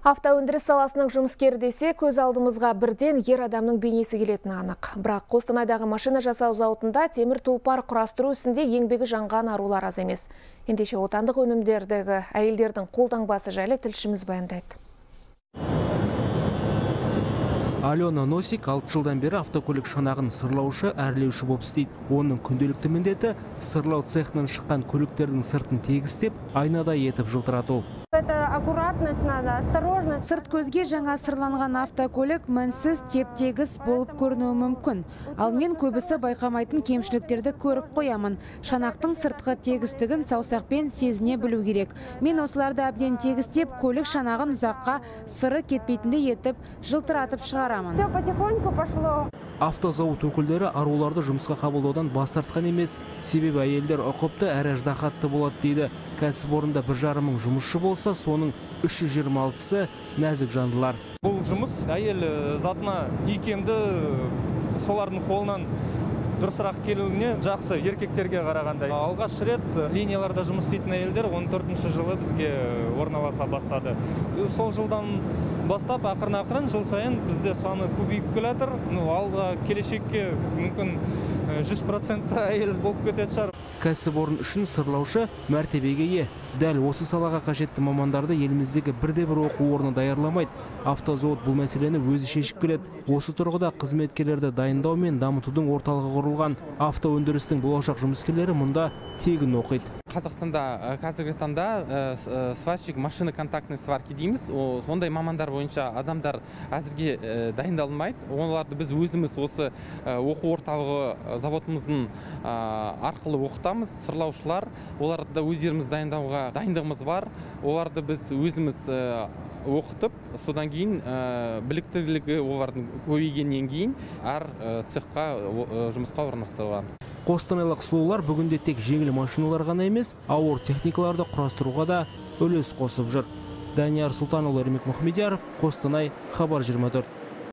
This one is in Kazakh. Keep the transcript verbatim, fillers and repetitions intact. Автоөндіріс саласының жұмыскері десе, көз алдымызға бірден ер адамның бейнесі келетіні анық. Бірақ Қостанайдағы машина жасау зауытында темір тұлпар құрастыру ісінде еңбегі жанған арулар аз емес. Ендеше отандық өнімдердегі әйелдердің қолтаңбасы жайлы тілшіміз баяндайды. Альона Носик алты жылдан бері автокөлік шанағын сырлаушы, әрлеуші боп істейді. Оның күнделікті міндеті сырлау цехынан шыққан көліктердің сыртын тегістеп, айнада етіп жылтырату. Сырт көзге жаңа сырланған автокөлік мінсіз теп-тегіс болып көрінуі мүмкін. Ал мен көбісі байқамайтын кемшіліктерді көріп қоямын. Шанақтың сыртқы тегістігін саусақпен сезіне білу керек. Мен осыларды әбден тегістеп, көлік шанағын ұзаққа сыры кетпейтінде етіп, жылтыратып шығар. Все потихоньку пошло. Автозауыт өкілдері аруларды жұмысқа қабылдаудан бас тартқан емес, себебі әйелдер ұқыпты әрі ыждахатты болады дейді. Кәсіпорында бір жарым мың жұмысшы болса, соның үш жүз жиырма алтысы нәзік жандылар. Бұл жұмыс әйел затына икемді солардың қолынан дұрысырақ келуіне жақсы еркектерге қарағандай. Алғаш рет линияларда жұмыс істейтін әйелдер он төртінші жылы бізге орналаса бастады. Сол жылдан бастап, ақырын-ақырын жыл сайын бізде саны көбейіп келатыр. Ал келешекке мүмкін жүз процент әйел болып кететін шығар. Кәсіпорын үшін сырлаушы мәртебеге ие. Дәл осы салаға қажетті мамандарды еліміздегі бірде-бір оқу орны даярламайды. Автозауыт бұл мәселені өзі шешіп келеді. Осы тұрғыда қызметкерлерді дайындау мен дамытудың орталығы құрылған. Автоөндірістің болашақ жұмыскерлері мұнда тегін оқиды. Қазақстанда қазіргі таңда сварщик, машина контактный сварки дейміз. Сондай мамандар бойынша адамдар әзірге дайындалмайды. Оларды біз өзіміз осы оқу орталығы заводымыздың арқылы оқытамыз. Сырлаушылар, оларды да өздеріміз дайындауға дайындығымыз бар. Оларды біз өзіміз оқытып, содан кейін біліктілігі олардың көбейгеннен кейін әр цехқа жұмысқа орналастырамыз. Қостанайлық сұлулар бүгінде тек жеңіл машиналар ғана емес, ауыр техникаларды құрастыруға да үлес қосып жүр. Данияр Султанов, Әрмек Мұхамедяров, Қостанай, Хабар жиырма төрт.